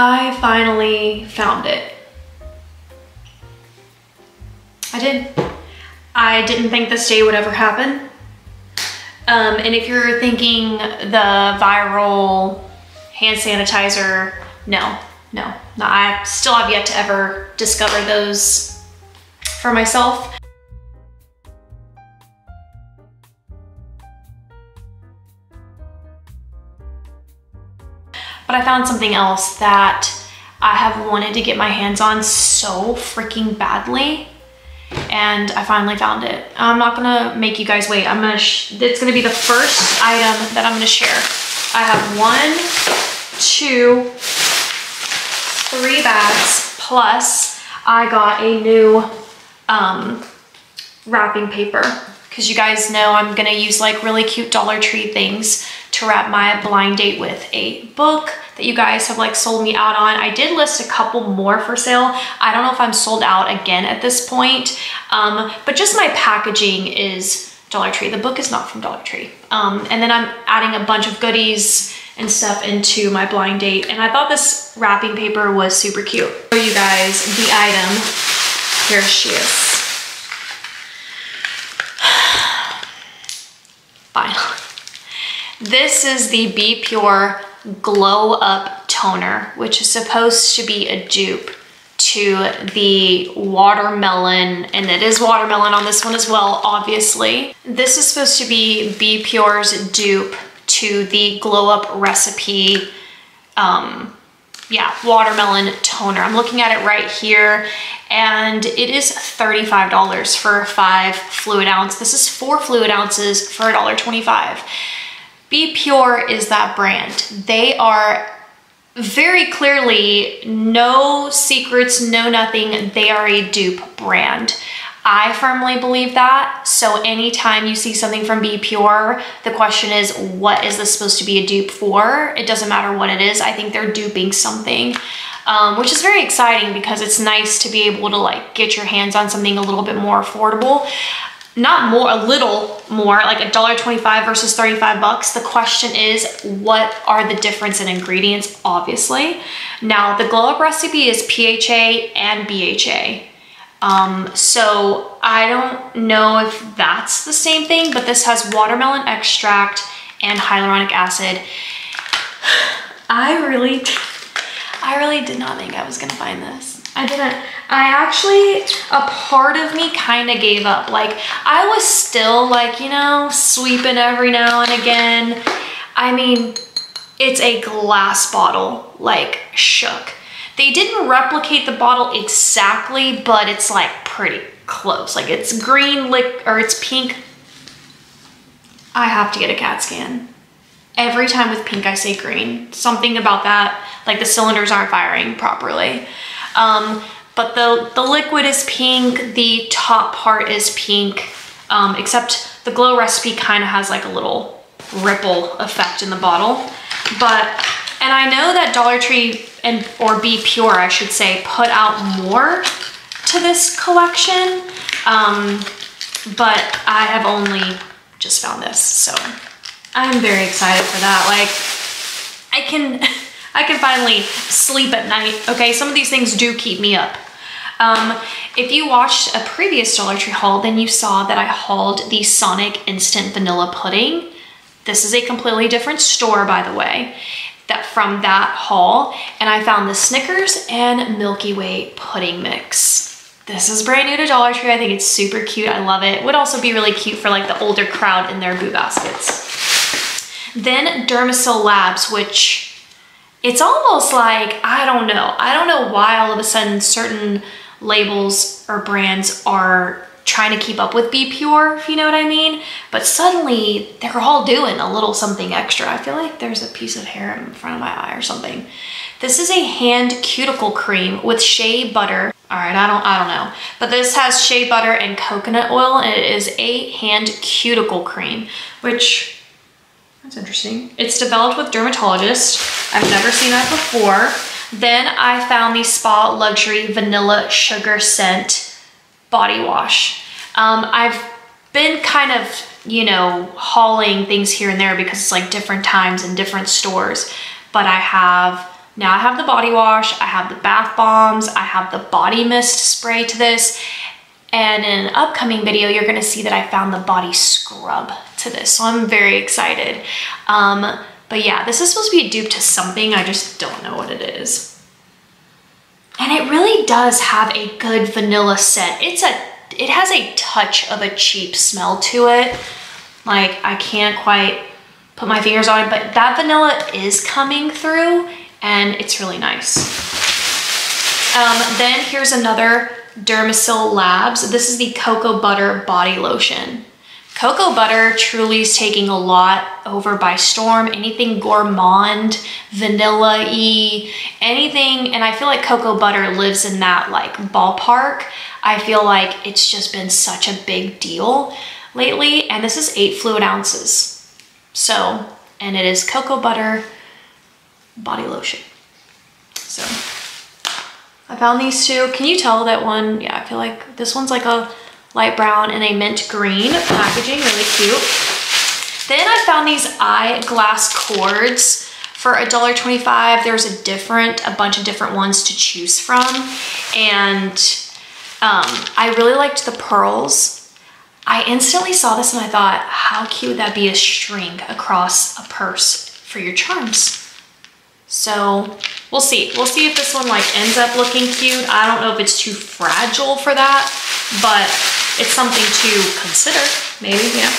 I finally found it. I did. I didn't think this day would ever happen. And if you're thinking the viral hand sanitizer, no, I still have yet to ever discover those for myself. But I found something else that I have wanted to get my hands on so freaking badly. And I finally found it. I'm not gonna make you guys wait. It's gonna be the first item that I'm gonna share. I have 1, 2, 3 bags, plus I got a new wrapping paper. Cause you guys know I'm gonna use like really cute Dollar Tree things to wrap my blind date with a book that you guys have like sold me out on. I did list a couple more for sale. I don't know if I'm sold out again at this point, but just my packaging is Dollar Tree. The book is not from Dollar Tree. And then I'm adding a bunch of goodies and stuff into my blind date. And I thought this wrapping paper was super cute. For you guys, the item, here she is. Finally. This is the B.Pure Glow Up Toner, which is supposed to be a dupe to the watermelon, and it is watermelon on this one as well, obviously. This is supposed to be B.Pure's dupe to the Glow Up Recipe, yeah, watermelon toner. I'm looking at it right here, and it is $35 for 5 fluid ounce. This is 4 fluid ounces for $1.25. B.Pure is that brand. They are very clearly no secrets, no nothing. They are a dupe brand. I firmly believe that. So anytime you see something from B.Pure, the question is, what is this supposed to be a dupe for? It doesn't matter what it is. I think they're duping something, which is very exciting because it's nice to be able to like get your hands on something a little bit more affordable. Not more, a little more, like $1.25 versus 35 bucks. The question is, what are the difference in ingredients, obviously. Now, the Glow Up Recipe is PHA and BHA. So I don't know if that's the same thing, but this has watermelon extract and hyaluronic acid. I really did not think I was gonna find this. I didn't. I actually, a part of me kind of gave up. Like, I was still like, you know, sweeping every now and again. I mean, it's a glass bottle, like, shook. They didn't replicate the bottle exactly, but it's like pretty close. Like, it's green, or it's pink. I have to get a CAT scan. Every time with pink, I say green. Something about that, like the cylinders aren't firing properly. But the liquid is pink, the top part is pink, except the Glow Recipe kind of has like a little ripple effect in the bottle. But, and I know that Dollar Tree or B.Pure, I should say, put out more to this collection, but I have only just found this, so I'm very excited for that. Like, I can finally sleep at night, okay? Some of these things do keep me up. If you watched a previous Dollar Tree haul, then you saw that I hauled the Sonic Instant Vanilla Pudding. This is a completely different store, by the way, from that haul. And I found the Snickers and Milky Way Pudding Mix. This is brand new to Dollar Tree. I think it's super cute. I love it. Would also be really cute for like the older crowd in their boo baskets. Then Dermasil Labs, which... it's almost like, I don't know why all of a sudden certain labels or brands are trying to keep up with B.Pure, if you know what I mean. But suddenly they're all doing a little something extra. I feel like there's a piece of hair in front of my eye or something. This is a hand cuticle cream with shea butter. All right, I don't know. But this has shea butter and coconut oil, and it is a hand cuticle cream, which... that's interesting. It's developed with dermatologists. I've never seen that before. Then I found the Spa Luxury Vanilla Sugar Scent Body Wash. I've been kind of, you know, hauling things here and there because it's like different times in different stores, but I have Now I have the body wash, I have the bath bombs, I have the body mist spray to this, and in an upcoming video you're gonna see that I found the body scrub to this, so I'm very excited. But yeah, this is supposed to be a dupe to something, I just don't know what it is. And it really does have a good vanilla scent. It has a touch of a cheap smell to it. Like, I can't quite put my fingers on it, but that vanilla is coming through and it's really nice. Then here's another Dermasil Labs. This is the Cocoa Butter Body Lotion. Cocoa butter truly is taking a lot over by storm. Anything gourmand, vanilla-y, anything, and I feel like cocoa butter lives in that like ballpark. I feel like it's just been such a big deal lately, and this is 8 fluid ounces. So, and it is cocoa butter body lotion. So, I found these two. Can you tell that one, yeah, I feel like this one's like a light brown and a mint green packaging, really cute. Then I found these eyeglass cords for $1.25. There's a bunch of different ones to choose from. And I really liked the pearls. I instantly saw this and I thought, how cute would that be, a string across a purse for your charms? So we'll see. We'll see if this one like ends up looking cute. I don't know if it's too fragile for that, but it's something to consider, maybe, yeah.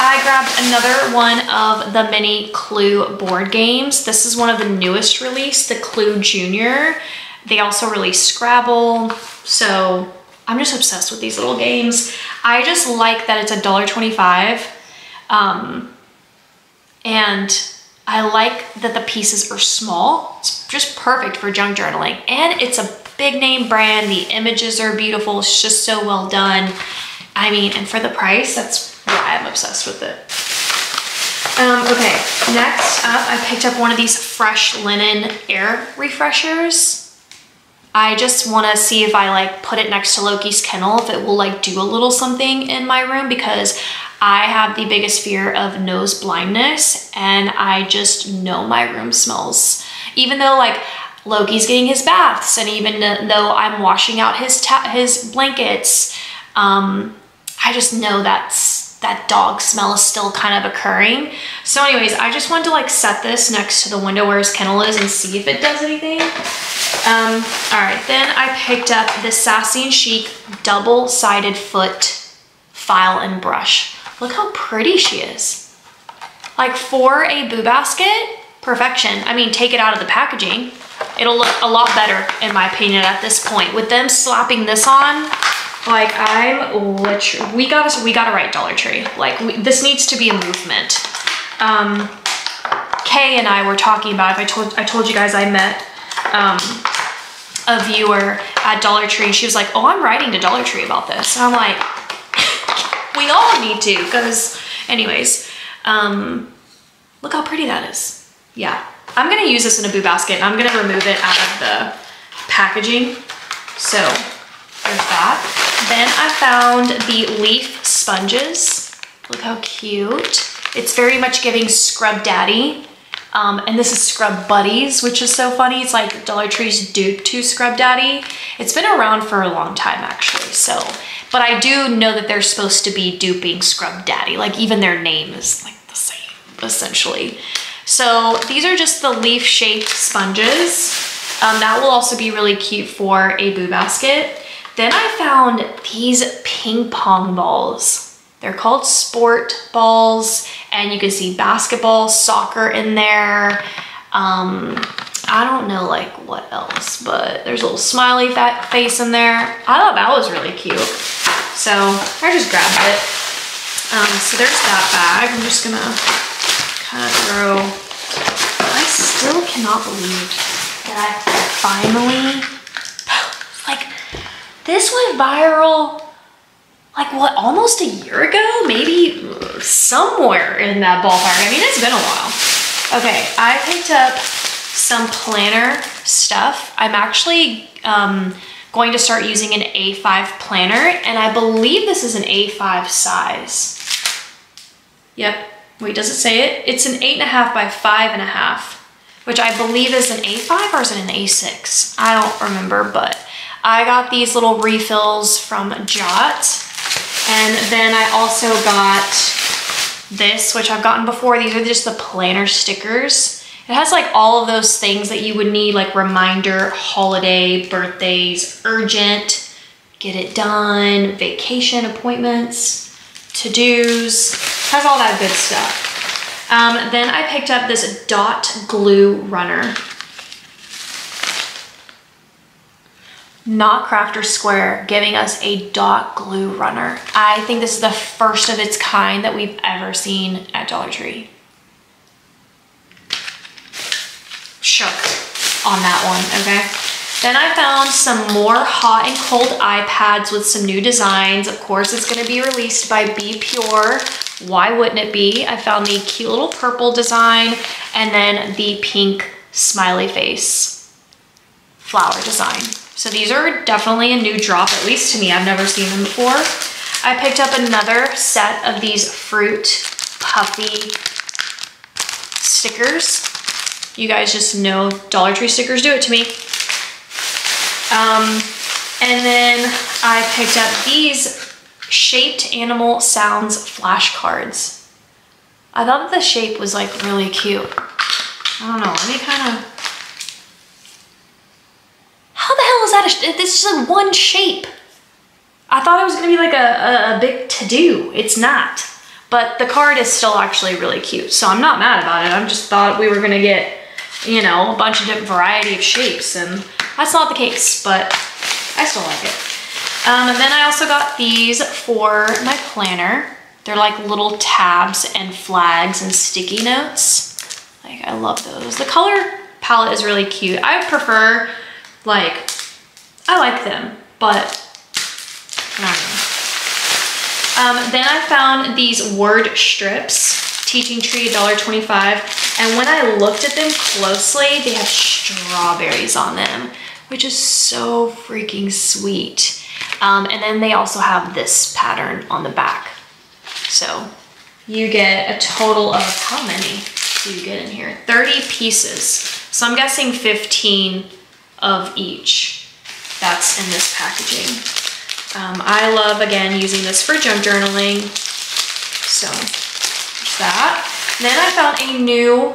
I grabbed another one of the mini Clue board games. This is one of the newest release, the Clue Junior. They also release Scrabble, so I'm just obsessed with these little games. I just like that it's $1.25, and I like that the pieces are small. It's just perfect for junk journaling, and it's a big name brand. The images are beautiful. It's just so well done. I mean, and for the price, that's why I'm obsessed with it. Okay, next up, I picked up one of these fresh linen air refreshers. I just want to see if I like put it next to Loki's kennel, if it will like do a little something in my room, because I have the biggest fear of nose blindness, and I just know my room smells, even though like Loki's getting his baths, and even though I'm washing out his blankets, I just know that dog smell is still kind of occurring. So anyways, I just wanted to like set this next to the window where his kennel is and see if it does anything. All right, then I picked up the Sassy and Chic double-sided foot file and brush. Look how pretty she is. Like, for a boo basket, perfection. I mean, take it out of the packaging. It'll look a lot better, in my opinion, at this point. With them slapping this on, like, we gotta write Dollar Tree. Like, this needs to be a movement. Kay and I were talking about, I told you guys I met a viewer at Dollar Tree, and she was like, oh, I'm writing to Dollar Tree about this. And I'm like, we all need to, because, anyways, look how pretty that is. Yeah. I'm gonna use this in a boo basket, and I'm gonna remove it out of the packaging. So there's that. Then I found the leaf sponges. Look how cute. It's very much giving Scrub Daddy. And this is Scrub Buddies, which is so funny. It's like Dollar Tree's dupe to Scrub Daddy. It's been around for a long time, actually, so. But I do know that they're supposed to be duping Scrub Daddy. Like, even their name is like the same, essentially. So these are just the leaf-shaped sponges. That will also be really cute for a boo basket. Then I found these ping pong balls. They're called sport balls, and you can see basketball, soccer in there. I don't know like what else, but there's a little smiley face in there. I thought that was really cute. So I just grabbed it. So there's that bag. I'm just gonna throw. I still cannot believe that I finally, like, this went viral like what, almost a year ago, maybe, somewhere in that ballpark. I mean, it's been a while. Okay, I picked up some planner stuff. I'm actually going to start using an A5 planner, and I believe this is an A5 size. Yep. Wait, does it say it? It's an 8.5 by 5.5. which I believe is an A5 or is it an A6? I don't remember, but I got these little refills from Jot. And then I also got this, which I've gotten before. These are just the planner stickers. It has like all of those things that you would need, like reminder, holiday, birthdays, urgent, get it done, vacation, appointments, to-dos, has all that good stuff. Then I picked up this dot glue runner. Not Crafter Square giving us a dot glue runner. I think this is the first of its kind that we've ever seen at Dollar Tree. Shook on that one, okay? Then I found some more hot and cold iPads with some new designs. Of course, it's gonna be released by B.Pure. Why wouldn't it be? I found the cute little purple design and then the pink smiley face flower design. So these are definitely a new drop, at least to me. I've never seen them before. I picked up another set of these fruit puffy stickers. You guys just know Dollar Tree stickers do it to me. And then I picked up these shaped animal sounds flashcards. I thought that the shape was like really cute. I don't know, let me kind of... How the hell is that? This is like one shape. I thought it was gonna be like a big to-do. It's not. But the card is still actually really cute. So I'm not mad about it. I just thought we were gonna get, you know, a bunch of different variety of shapes, and that's not the case, but I still like it. And then I also got these for my planner. They're like little tabs and flags and sticky notes. Like, I love those. The color palette is really cute. I prefer, like, I like them, but I don't know. Then I found these word strips, Teaching Tree, $1.25. And when I looked at them closely, they have strawberries on them, which is so freaking sweet. And then they also have this pattern on the back. So you get a total of, how many do you get in here? 30 pieces. So I'm guessing 15 of each that's in this packaging. I love, again, using this for junk journaling. So there's that. Then I found a new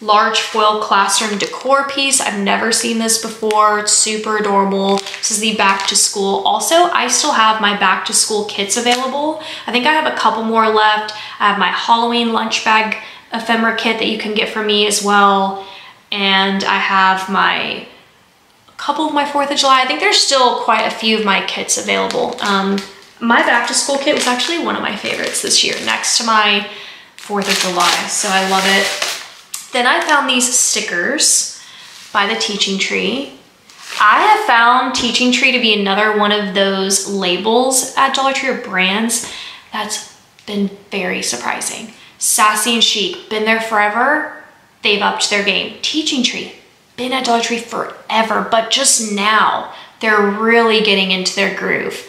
large foil classroom decor piece. I've never seen this before. It's super adorable. This is the back to school. Also, I still have my back to school kits available. I think I have a couple more left. I have my Halloween lunch bag ephemera kit that you can get from me as well. And I have my... couple of my 4th of July. I think there's still quite a few of my kits available. My back to school kit was actually one of my favorites this year, next to my 4th of July, so I love it. Then I found these stickers by the Teaching Tree. I have found Teaching Tree to be another one of those labels at Dollar Tree or brands that's been very surprising. Sassy and Chic, been there forever, they've upped their game. Teaching Tree, been at Dollar Tree forever, but just now they're really getting into their groove.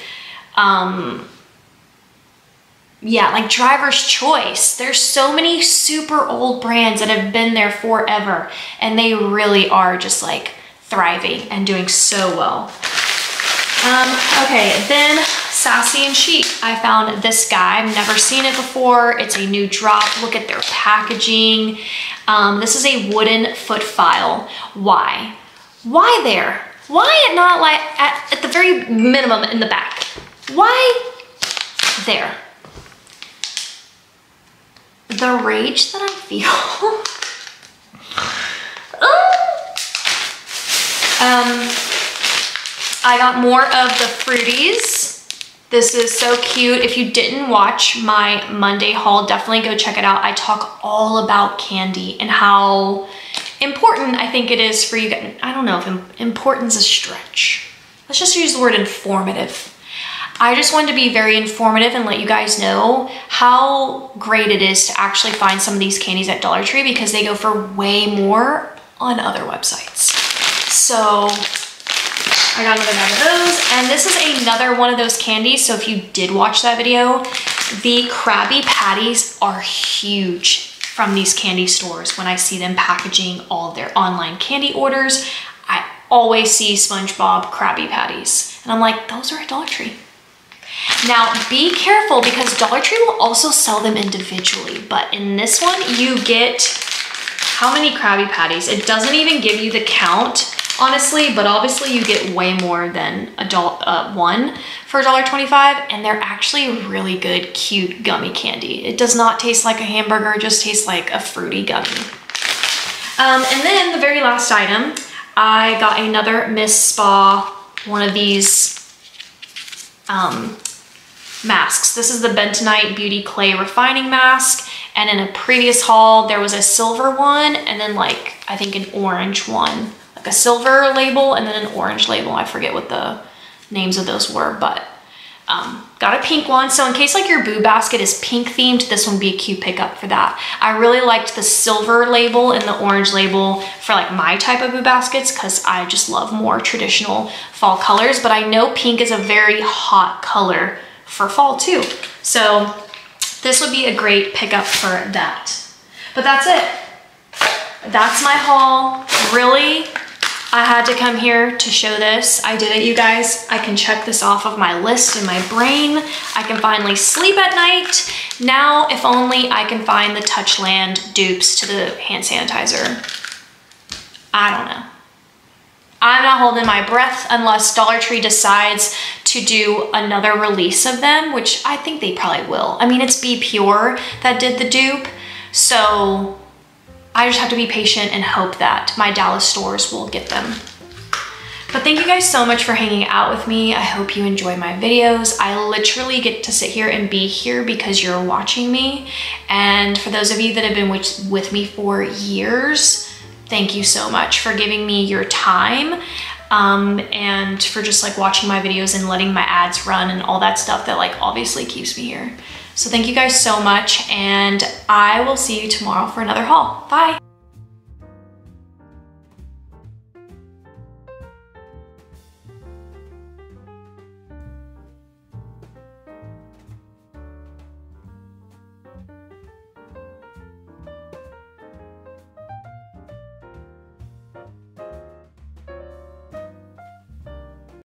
Yeah, like Driver's Choice. There's so many super old brands that have been there forever, and they really are just like thriving and doing so well. Okay, then Sassy and Chic. I found this guy. I've never seen it before. It's a new drop. Look at their packaging. This is a wooden foot file. Why? Why there? Why it not like at the very minimum in the back? Why there? The rage that I feel. I got more of the Fruities. This is so cute. If you didn't watch my Monday haul, definitely go check it out. I talk all about candy and how important I think it is for you guys. I don't know if important's a stretch. Let's just use the word informative. I just wanted to be very informative and let you guys know how great it is to actually find some of these candies at Dollar Tree, because they go for way more on other websites. So... I got another bag of those, and this is another one of those candies, so if you did watch that video, the Krabby Patties are huge from these candy stores when I see them packaging all of their online candy orders. I always see SpongeBob Krabby Patties, and I'm like, those are at Dollar Tree. Now be careful because Dollar Tree will also sell them individually, but in this one you get how many Krabby Patties? It doesn't even give you the count, honestly, but obviously you get way more than one for $1.25, and they're actually really good, cute gummy candy. It does not taste like a hamburger, it just tastes like a fruity gummy. And then the very last item, I got another Miss Spa, one of these masks. This is the Bentonite Beauty Clay Refining Mask, and in a previous haul there was a silver one and then like I think an orange one, like a silver label and then an orange label. I forget what the names of those were, but got a pink one. So in case like your boo basket is pink themed, this one would be a cute pickup for that. I really liked the silver label and the orange label for like my type of boo baskets because I just love more traditional fall colors, but I know pink is a very hot color for fall too. So this would be a great pickup for that. But that's it. That's my haul. Really, I had to come here to show this. I did it, you guys. I can check this off of my list in my brain. I can finally sleep at night. Now, if only I can find the Touchland dupes to the hand sanitizer. I don't know. I'm not holding my breath unless Dollar Tree decides to do another release of them, which I think they probably will. I mean, it's B.Pure that did the dupe, so I just have to be patient and hope that my Dallas stores will get them. But thank you guys so much for hanging out with me. I hope you enjoy my videos. I literally get to sit here and be here because you're watching me. And for those of you that have been with me for years, thank you so much for giving me your time and for just like watching my videos and letting my ads run and all that stuff that like obviously keeps me here. So thank you guys so much, and I will see you tomorrow for another haul. Bye.